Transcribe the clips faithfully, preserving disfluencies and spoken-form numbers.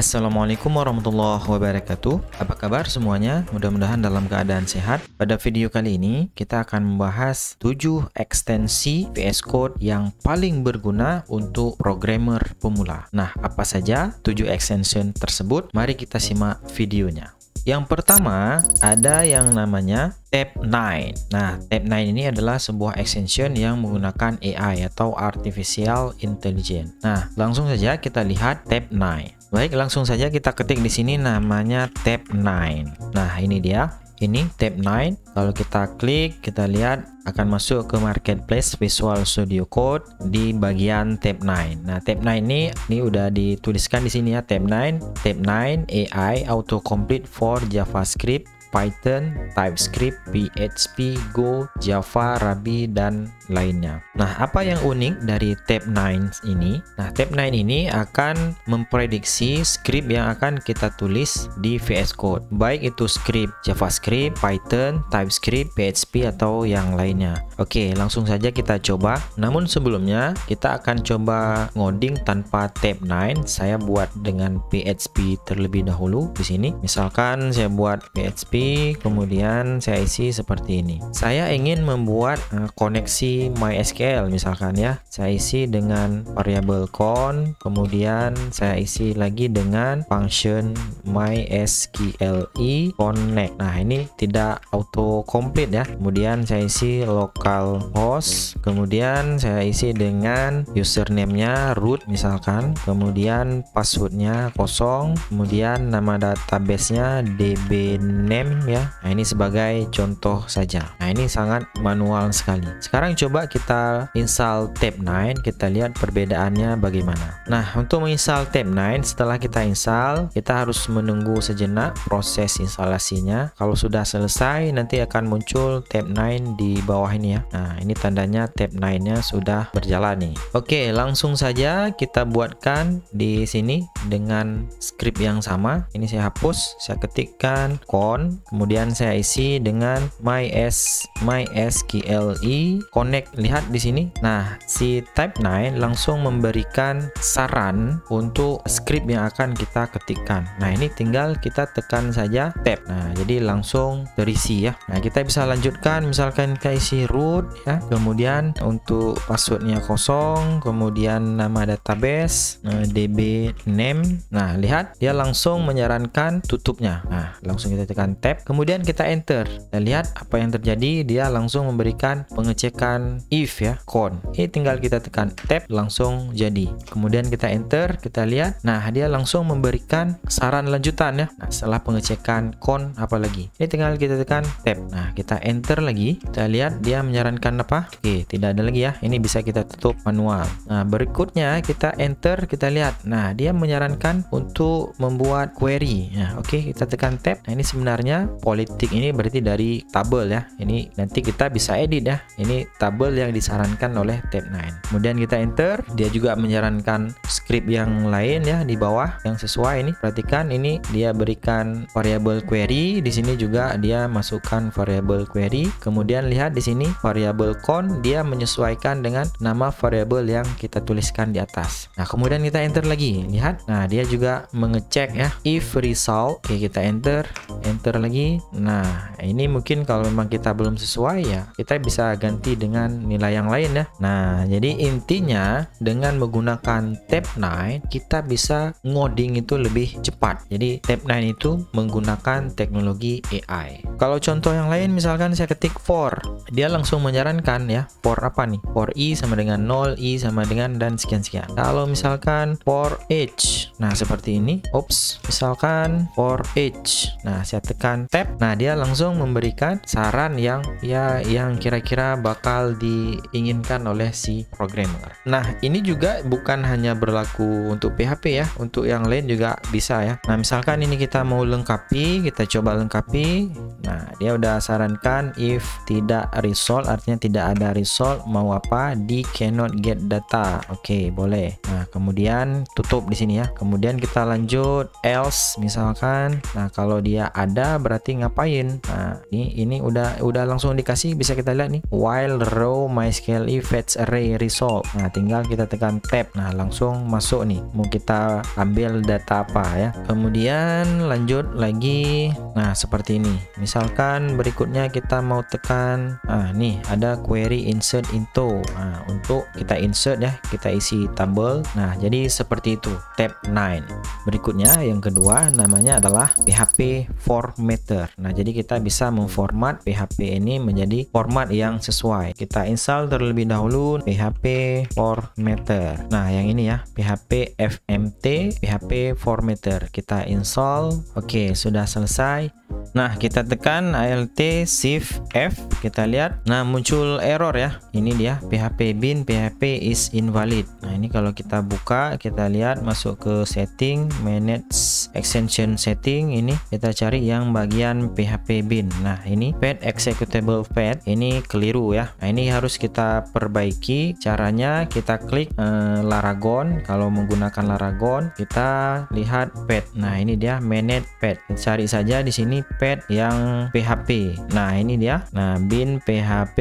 Assalamualaikum warahmatullahi wabarakatuh. Apa kabar semuanya? Mudah-mudahan dalam keadaan sehat. Pada video kali ini kita akan membahas tujuh ekstensi P S Code yang paling berguna untuk programmer pemula. Nah, apa saja tujuh extension tersebut? Mari kita simak videonya. Yang pertama, ada yang namanya Tabnine. Nah, Tabnine ini adalah sebuah extension yang menggunakan A I atau Artificial Intelligence. Nah, langsung saja kita lihat Tabnine. Baik, langsung saja kita ketik di sini namanya Tabnine. Nah, ini dia. Ini Tabnine. Kalau kita klik, kita lihat akan masuk ke marketplace Visual Studio Code di bagian Tabnine. Nah, Tabnine ini ini udah dituliskan di sini ya, Tabnine, Tabnine A I Autocomplete for JavaScript, Python, TypeScript, P H P, Go, Java, Ruby, dan lainnya. Nah, apa yang unik dari Tabnine ini? Nah, Tabnine ini akan memprediksi script yang akan kita tulis di V S Code, baik itu script JavaScript, Python, TypeScript, P H P, atau yang lainnya. Oke, langsung saja kita coba. Namun sebelumnya, kita akan coba ngoding tanpa Tabnine. Saya buat dengan P H P terlebih dahulu di sini. Misalkan saya buat P H P, kemudian saya isi seperti ini. Saya ingin membuat uh, koneksi mysqli misalkan ya. Saya isi dengan variabel con, kemudian saya isi lagi dengan function mysqli connect. Nah, ini tidak auto complete ya. Kemudian saya isi localhost, kemudian saya isi dengan username-nya root misalkan, kemudian password-nya kosong, kemudian nama database-nya dbname ya. Nah, ini sebagai contoh saja. Nah, ini sangat manual sekali. Sekarang coba kita install Tabnine, kita lihat perbedaannya bagaimana. Nah, untuk menginstal Tabnine, setelah kita install, kita harus menunggu sejenak proses instalasinya. Kalau sudah selesai, nanti akan muncul Tabnine di bawah ini ya. Nah, ini tandanya Tabnine-nya sudah berjalan nih. Oke, langsung saja kita buatkan di sini dengan script yang sama. Ini saya hapus, saya ketikkan con, kemudian saya isi dengan mys mysqli connect. Lihat di sini. Nah, si Tabnine langsung memberikan saran untuk script yang akan kita ketikkan. Nah, ini tinggal kita tekan saja tab. Nah, jadi langsung terisi ya. Nah, kita bisa lanjutkan, misalkan kita isi root ya. Kemudian untuk passwordnya kosong, kemudian nama database, nah, db name. Nah, lihat dia langsung menyarankan tutupnya. Nah, langsung kita tekan tab, kemudian kita enter. Kita lihat apa yang terjadi, dia langsung memberikan pengecekan if ya, con. Ini tinggal kita tekan tab, langsung jadi. Kemudian kita enter, kita lihat. Nah, dia langsung memberikan saran lanjutan ya. Nah, setelah pengecekan con apalagi? Ini tinggal kita tekan tab. Nah, kita enter lagi. Kita lihat dia menyarankan apa? Oke, tidak ada lagi ya. Ini bisa kita tutup manual. Nah, berikutnya kita enter, kita lihat. Nah, dia menyarankan untuk membuat query. Nah, oke, kita tekan tab. Nah, ini sebenarnya politik ini berarti dari tabel ya. Ini nanti kita bisa edit ya. Ini tabel yang disarankan oleh Tabnine. Kemudian kita enter, dia juga menyarankan script yang lain ya di bawah yang sesuai ini. Perhatikan ini dia berikan variabel query, di sini juga dia masukkan variabel query. Kemudian lihat di sini variabel con, dia menyesuaikan dengan nama variabel yang kita tuliskan di atas. Nah, kemudian kita enter lagi. Lihat. Nah, dia juga mengecek ya if result. Oke, kita enter, enter lagi. Nah, ini mungkin kalau memang kita belum sesuai ya, kita bisa ganti dengan nilai yang lain ya. Nah, jadi intinya dengan menggunakan Tabnine kita bisa ngoding itu lebih cepat. Jadi Tabnine itu menggunakan teknologi A I. Kalau contoh yang lain, misalkan saya ketik for, dia langsung menyarankan ya, for apa nih? For i sama dengan nol, i sama dengan dan sekian-sekian. Kalau misalkan for age, nah seperti ini. Oops, misalkan for age. Nah, saya tekan tab. Nah, dia langsung memberikan saran yang ya yang kira-kira bakal diinginkan oleh si programmer. Nah, ini juga bukan hanya berlaku untuk P H P ya, untuk yang lain juga bisa ya. Nah, misalkan ini kita mau lengkapi, kita coba lengkapi. Nah, dia udah sarankan if tidak result, artinya tidak ada result, mau apa? Di cannot get data. Oke, boleh. Nah, kemudian tutup di sini ya. Kemudian kita lanjut else misalkan. Nah, kalau dia ada berarti ngapain. Nah, ini ini udah udah langsung dikasih, bisa kita lihat nih, while row mysqli fetch array result. Nah, tinggal kita tekan tab, nah langsung masuk nih, mau kita ambil data apa ya. Kemudian lanjut lagi, nah seperti ini. Misalkan berikutnya kita mau tekan, nah nih ada query insert into. Nah, untuk kita insert ya, kita isi tabel. Nah, jadi seperti itu, tab nine. Berikutnya yang kedua namanya adalah P H P formatter. Nah, jadi kita bisa memformat P H P ini menjadi format yang sesuai. Kita install terlebih dahulu P H P formatter. Nah, yang ini ya, P H P F M T, P H P formatter. Kita install. Oke, sudah selesai. Nah, kita tekan alt shift F, kita lihat, nah muncul error ya. Ini dia, P H P bin P H P is invalid. Nah, ini kalau kita buka, kita lihat masuk ke setting, manage extension setting, ini kita cari yang bagian P H P bin. Nah, ini path executable path, ini keliru ya. Nah, ini harus kita perbaiki. Caranya kita klik eh, Laragon. Kalau menggunakan Laragon, kita lihat path. Nah, ini dia manage path. Cari saja di sini path yang P H P. Nah, ini dia. Nah, bin P H P,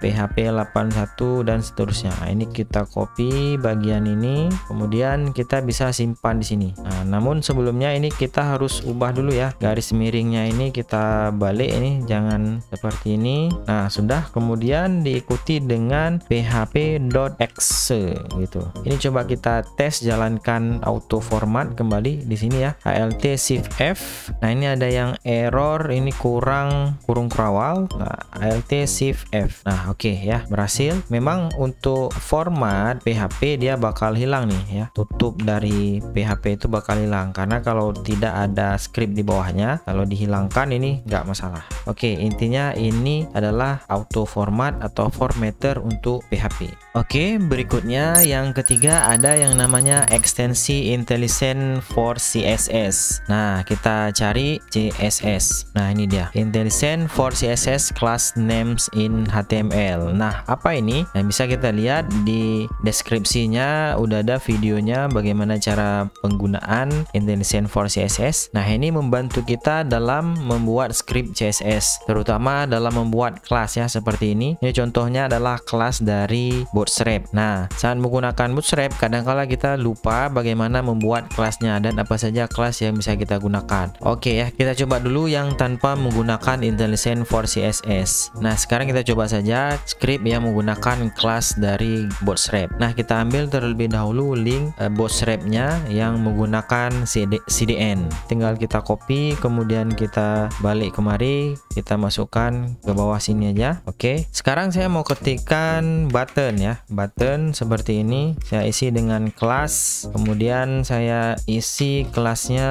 P H P delapan puluh satu dan seterusnya. Nah, ini kita copy bagian ini, kemudian kita bisa simpan di sini. Nah, namun sebelumnya ini kita harus ubah dulu ya. Garis miringnya ini kita balik ini, jangan seperti ini. Nah, sudah, kemudian diikuti dengan php.exe gitu. Ini coba kita tes, jalankan auto format kembali di sini ya. Alt shift F. Nah, ini ada yang error, ini kurang kurung krawal. Nah, alt shift F. Nah, oke okay, ya, berhasil. Memang untuk format P H P dia bakal hilang nih ya. Tutup dari P H P itu bakal hilang karena kalau tidak ada script di bawahnya. Kalau dihilangkan ini nggak masalah. Oke, okay, intinya ini adalah auto format atau formatter untuk P H P. Oke, okay, berikutnya yang ketiga ada yang namanya ekstensi IntelliSense for C S S. Nah, kita cari C S S. Nah, ini dia, IntelliSense for C S S class names in H T M L. Nah, apa ini? Nah, bisa kita lihat di deskripsinya udah ada videonya bagaimana cara penggunaan IntelliSense for C S S. Nah, ini membantu kita dalam membuat script C S S, terutama dalam membuat kelas ya, seperti ini. Ini contohnya adalah kelas dari bootstrap. Nah, saat menggunakan bootstrap kadang-kala kita lupa bagaimana membuat kelasnya dan apa saja kelas yang bisa kita gunakan. Oke ya, kita coba dulu yang tanpa menggunakan IntelliSense for C S S. Nah, sekarang kita coba saja script yang menggunakan kelas dari bootstrap. Nah, kita ambil terlebih dahulu link eh, bootstrapnya yang menggunakan C D N. Tinggal kita copy, kemudian kita balik kemari, kita masukkan ke bawah sini aja. Oke, sekarang saya mau ketikkan button ya, button seperti ini. Saya isi dengan kelas, kemudian saya isi kelasnya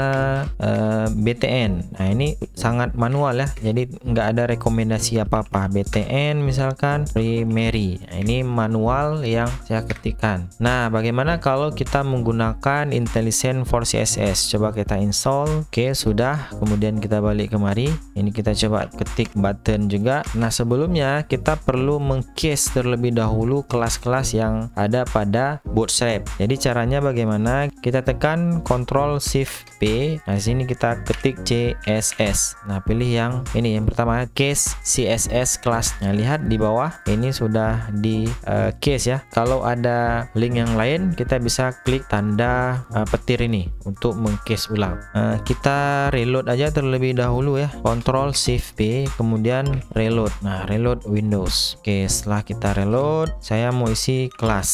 eh, B T N. Nah, ini sangat manual ya, jadi nggak ada rekomendasi apa-apa. B T N misalkan primary, nah, ini manual yang saya ketikkan. Nah, bagaimana kalau kita menggunakan IntelliSense for C S S? Coba kita install. Oke, sudah, kemudian kita balik kemari. Ini kita coba ketik button juga. Nah, sebelumnya kita perlu mengcase terlebih dahulu kelas-kelas yang ada pada bootstrap. Jadi caranya bagaimana? Kita tekan Ctrl Shift P. Nah, sini kita ketik C S S. Nah, pilih yang ini, yang pertama case C S S class. Nah, lihat di bawah ini sudah di uh, case ya. Kalau ada link yang lain kita bisa klik tanda uh, petir ini untuk mengcase ulang. Uh, kita reload aja terlebih dahulu ya, Ctrl Shift P, kemudian reload. Nah, reload Windows. Oke, setelah kita reload, saya mau isi kelas.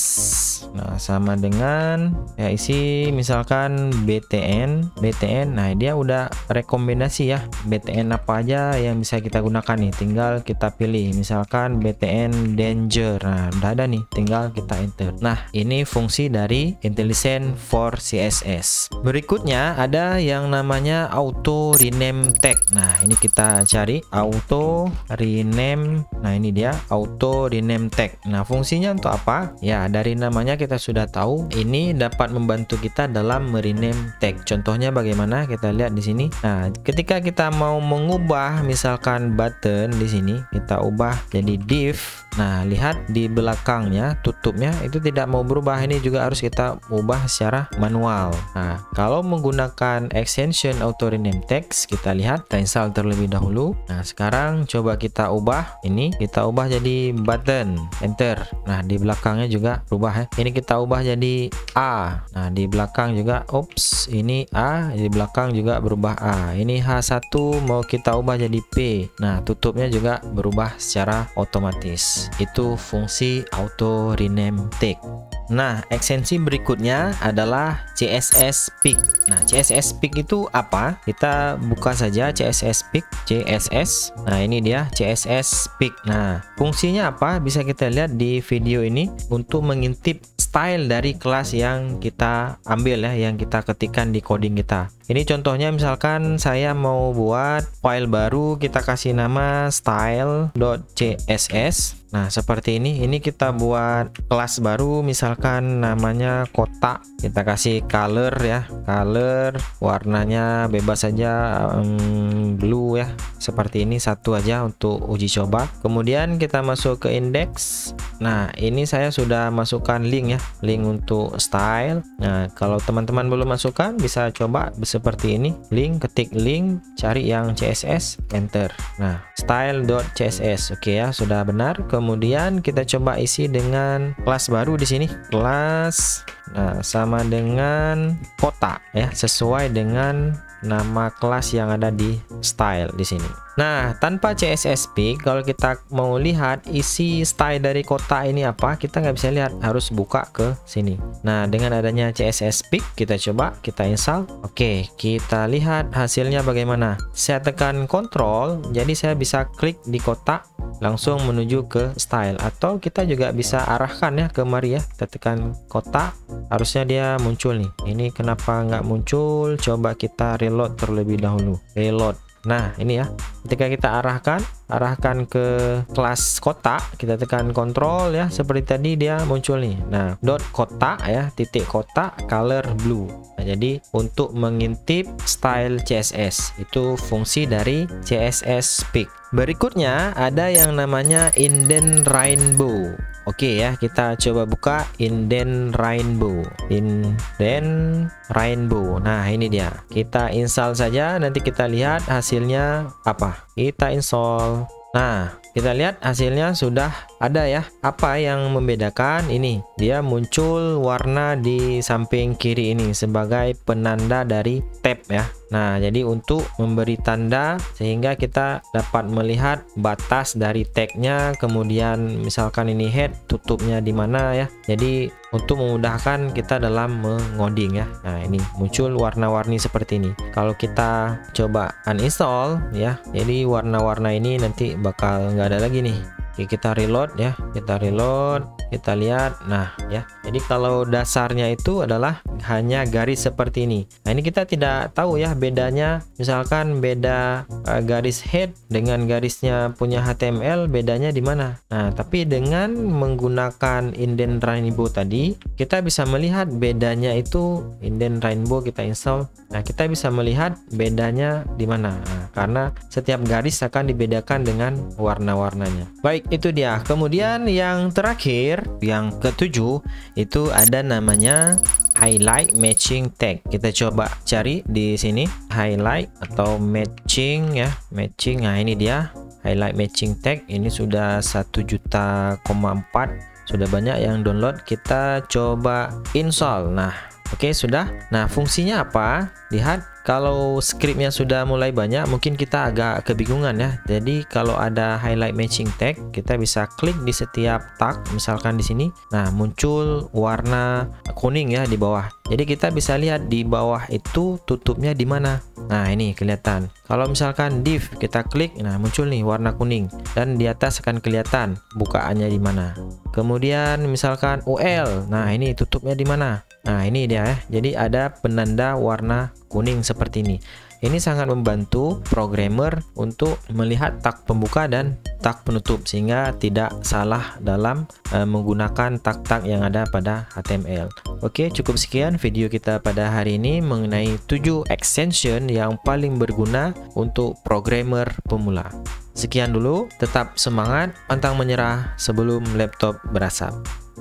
Nah, sama dengan ya, isi misalkan B T N B T N. Nah, dia udah rekomendasi ya, B T N apa aja yang bisa kita gunakan nih. Tinggal kita pilih misalkan B T N danger. Nah, udah ada nih, tinggal kita enter. Nah, ini fungsi dari IntelliSense for C S S. Berikutnya ada yang namanya Auto Rename Tag. Nah, ini kita cari Auto Rename. Nah, ini dia Auto Rename Tag. Nah, fungsinya untuk apa? Ya, dari namanya kita sudah tahu ini dapat membantu kita dalam merename tag. Contohnya bagaimana? Kita lihat di sini. Nah, ketika kita mau mengubah ubah misalkan button di sini, kita ubah jadi div. Nah, lihat di belakangnya, tutupnya itu tidak mau berubah. Ini juga harus kita ubah secara manual. Nah, kalau menggunakan extension Auto Rename Tag, kita Kita lihat, kita install terlebih dahulu. Nah, sekarang coba kita ubah ini, kita ubah jadi button, enter. Nah, di belakangnya juga berubah ya. Ini kita ubah jadi A. Nah, di belakang juga, oops, ini A, di belakang juga berubah A. Ini H satu mau kita ubah jadi P. Nah, tutupnya juga berubah secara otomatis. Itu fungsi Auto Rename Tag. Nah, ekstensi berikutnya adalah C S S Peek. Nah, C S S Peek itu apa? Kita buka saja C S S Peek, C S S. Nah, ini dia C S S Peek. Nah, fungsinya apa? Bisa kita lihat di video ini untuk mengintip style dari kelas yang kita ambil ya, yang kita ketikkan di coding kita. Ini contohnya misalkan saya mau buat file baru, kita kasih nama style.css. Nah, seperti ini, ini kita buat kelas baru, misalkan namanya kotak, kita kasih color ya, color, warnanya bebas saja, um, blue ya, seperti ini, satu aja untuk uji coba. Kemudian kita masuk ke index. Nah, ini saya sudah masukkan link ya, link untuk style. Nah, kalau teman-teman belum masukkan, bisa coba seperti ini, link, ketik link, cari yang C S S, enter. Nah, style.css, oke ya, sudah benar. Kemudian kita coba isi dengan kelas baru di sini, kelas, nah, sama dengan kotak ya, sesuai dengan nama kelas yang ada di style di sini. Nah, tanpa C S S Peek, kalau kita mau lihat isi style dari kotak ini apa, kita nggak bisa lihat, harus buka ke sini. Nah, dengan adanya C S S Peek, kita coba, kita install. Oke, kita lihat hasilnya bagaimana. Saya tekan Control, jadi saya bisa klik di kotak langsung menuju ke style, atau kita juga bisa arahkan ya kemari ya. Kita tekan kotak, harusnya dia muncul nih. Ini kenapa nggak muncul? Coba kita reload terlebih dahulu. Reload. Nah, ini ya, ketika kita arahkan arahkan ke kelas kotak, kita tekan Control ya, seperti tadi dia muncul nih. Nah, dot kotak ya, titik kotak, color blue. Nah, jadi untuk mengintip style C S S, itu fungsi dari C S S Peek. Berikutnya ada yang namanya indent rainbow. Oke ya, kita coba buka indent rainbow. Indent rainbow. Nah, ini dia. Kita install saja, nanti kita lihat hasilnya apa. Kita install. Nah, kita lihat hasilnya sudah ada ya. Apa yang membedakan ini? Dia muncul warna di samping kiri ini sebagai penanda dari tab ya. Nah, jadi untuk memberi tanda sehingga kita dapat melihat batas dari tagnya, kemudian misalkan ini head, tutupnya di mana ya. Jadi untuk memudahkan kita dalam mengoding ya. Nah, ini muncul warna-warni seperti ini. Kalau kita coba uninstall ya, jadi warna-warna ini nanti bakal nggak ada lagi nih. Oke, kita reload ya, kita reload, kita lihat. Nah ya, jadi kalau dasarnya itu adalah hanya garis seperti ini. Nah, ini kita tidak tahu ya bedanya, misalkan beda uh, garis head dengan garisnya punya H T M L bedanya di mana. Nah, tapi dengan menggunakan indent rainbow tadi, kita bisa melihat bedanya itu. Indent rainbow kita install. Nah, kita bisa melihat bedanya di mana. Nah, karena setiap garis akan dibedakan dengan warna-warnanya. Baik, itu dia. Kemudian yang terakhir, yang ketujuh, itu ada namanya highlight matching tag. Kita coba cari di sini highlight atau matching ya, matching. Nah, ini dia highlight matching tag. Ini sudah satu juta koma empat, sudah banyak yang download. Kita coba install. Nah, oke, sudah. Nah, fungsinya apa? Lihat, kalau scriptnya sudah mulai banyak, mungkin kita agak kebingungan ya. Jadi kalau ada highlight matching tag, kita bisa klik di setiap tag, misalkan di sini. Nah, muncul warna kuning ya di bawah. Jadi kita bisa lihat di bawah itu tutupnya di mana. Nah, ini kelihatan. Kalau misalkan div, kita klik, nah muncul nih warna kuning, dan di atas akan kelihatan bukaannya di mana. Kemudian misalkan U L, nah ini tutupnya di mana. Nah, ini dia ya. Jadi ada penanda warna kuning seperti ini. Ini sangat membantu programmer untuk melihat tag pembuka dan tag penutup sehingga tidak salah dalam e, menggunakan tag-tag yang ada pada H T M L. Oke, cukup sekian video kita pada hari ini mengenai tujuh extension yang paling berguna untuk programmer pemula. Sekian dulu, tetap semangat, pantang menyerah sebelum laptop berasap.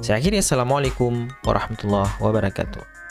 Saya akhiri, assalamualaikum warahmatullahi wabarakatuh.